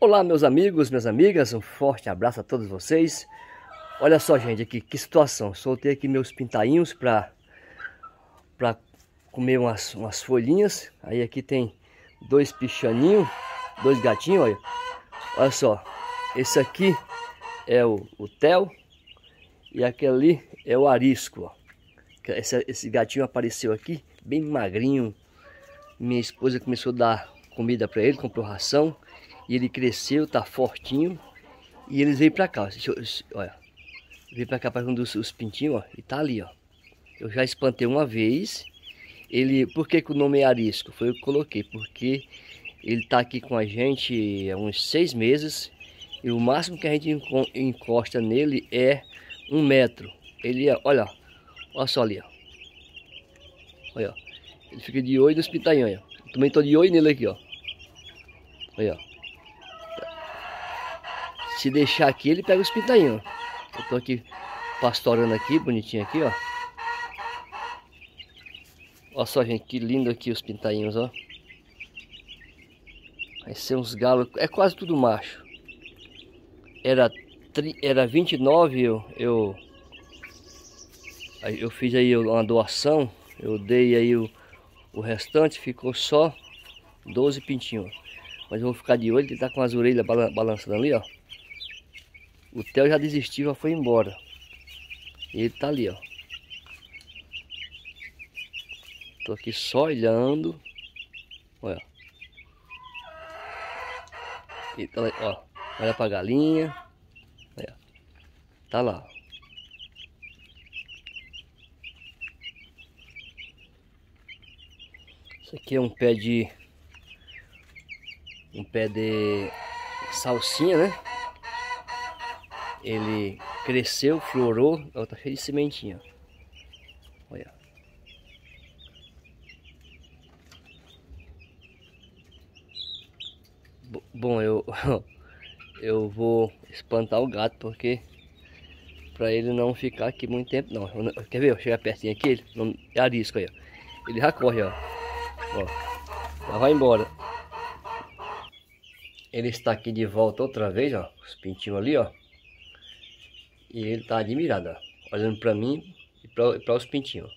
Olá meus amigos, minhas amigas, um forte abraço a todos vocês. Olha só gente, aqui, que situação, soltei aqui meus pintainhos para comer umas folhinhas. Aí aqui tem dois pichaninhos, dois gatinhos, olha só. Esse aqui é o Theo e aquele ali é o Arisco, ó. Esse gatinho apareceu aqui, bem magrinho. Minha esposa começou a dar comida para ele, comprou ração. E ele cresceu, tá fortinho. E eles veio pra cá, olha. Veio pra cá pra um dos pintinhos, ó. E tá ali, ó. Eu já espantei uma vez. Ele, por que que o nome é Arisco? Foi eu que coloquei, porque ele tá aqui com a gente há uns 6 meses. E o máximo que a gente encosta nele é 1 metro. Ele é, olha, olha só ali, ó. Olha, ó. Ele fica de olho nos pintainhos, ó. Também tô de olho nele aqui, ó. Olha, ó. Se deixar aqui, ele pega os pintainhos. Eu tô aqui pastorando aqui, bonitinho aqui, ó. Olha só, gente, que lindo aqui os pintainhos, ó. Vai ser uns galos, é quase tudo macho. Era 29, eu fiz aí uma doação, eu dei aí o restante, ficou só 12 pintinhos. Mas eu vou ficar de olho, ele tá com as orelhas balançando ali, ó. O Theo já desistiu, já foi embora. Ele tá ali, ó. Tô aqui só olhando. Olha. Ele tá lá, ó. Olha pra galinha. Olha. Tá lá. Isso aqui é um pé de... um pé de salsinha, né? Ele cresceu, florou, tá cheio de sementinha. Olha. Bom, eu vou espantar o gato porque para ele não ficar aqui muito tempo não. Quer ver? Eu chegar pertinho aqui, ele é Arisco aí. Ó. Ele já corre, ó. Ó. Já vai embora. Ele está aqui de volta outra vez, ó. Os pintinhos ali, ó. E ele tá admirado, ó, olhando para mim e para os pintinhos.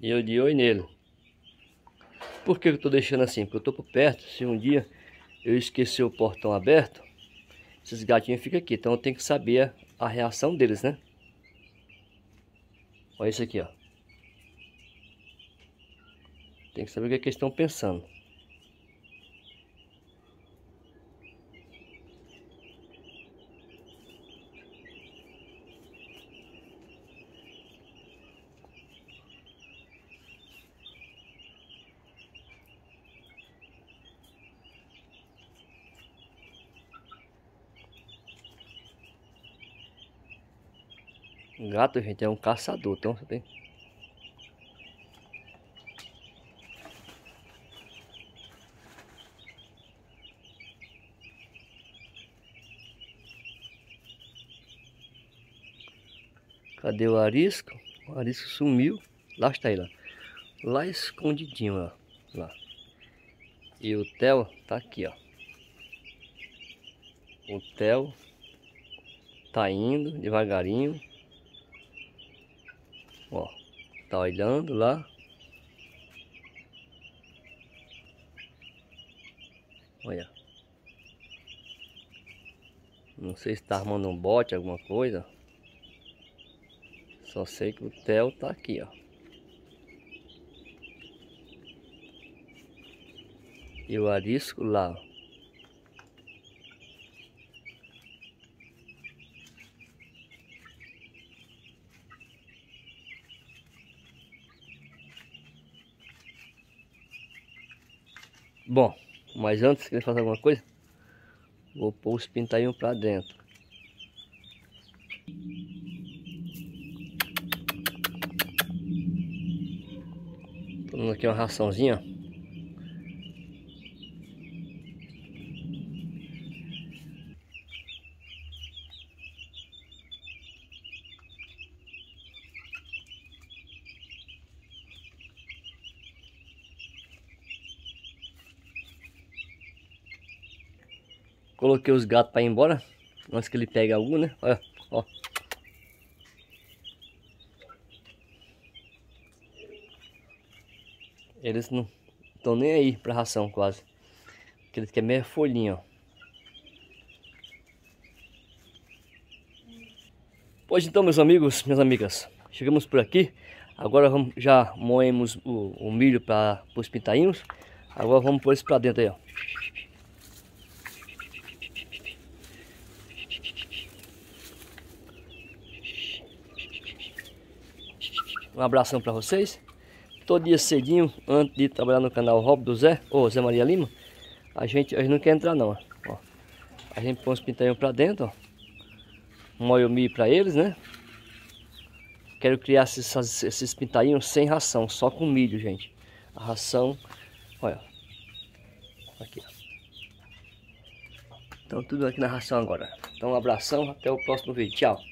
E eu de olho nele. Por que eu tô deixando assim? Porque eu tô por perto, se um dia eu esquecer o portão aberto, esses gatinhos ficam aqui, então eu tenho que saber a reação deles, né? Olha isso aqui, ó. Tem que saber o que é que eles estão pensando. O gato, gente, é um caçador, então você tem. Cadê o Arisco? O Arisco sumiu. Lá está ele, ó. Lá escondidinho, ó. Lá. E o Theo tá aqui, ó. O Theo tá indo devagarinho. Ó, tá olhando lá. Olha. Não sei se tá armando um bote, alguma coisa. Só sei que o Theo tá aqui, ó. E o Arisco lá, ó. Bom, mas antes que ele faça alguma coisa, vou pôr os pintainhos pra dentro. Tô dando aqui uma raçãozinha, ó. Coloquei os gatos para ir embora, antes que ele pegue algum, né? Olha, ó. Eles não estão nem aí para ração quase. Porque eles querem meia folhinha, ó. Pois então, meus amigos, minhas amigas, chegamos por aqui. Agora vamos, já moemos o milho para os pintainhos. Agora vamos pôr isso para dentro aí, ó. Um abração para vocês. Todo dia cedinho, antes de trabalhar no canal Rob do Zé, ou Zé Maria Lima, a gente não quer entrar não, ó. A gente põe os pintainhos para dentro, ó. Moio o milho para eles, né? Quero criar esses pintainhos sem ração, só com milho, gente. A ração, olha, aqui, ó. Então tudo aqui na ração agora. Então um abração, até o próximo vídeo, tchau.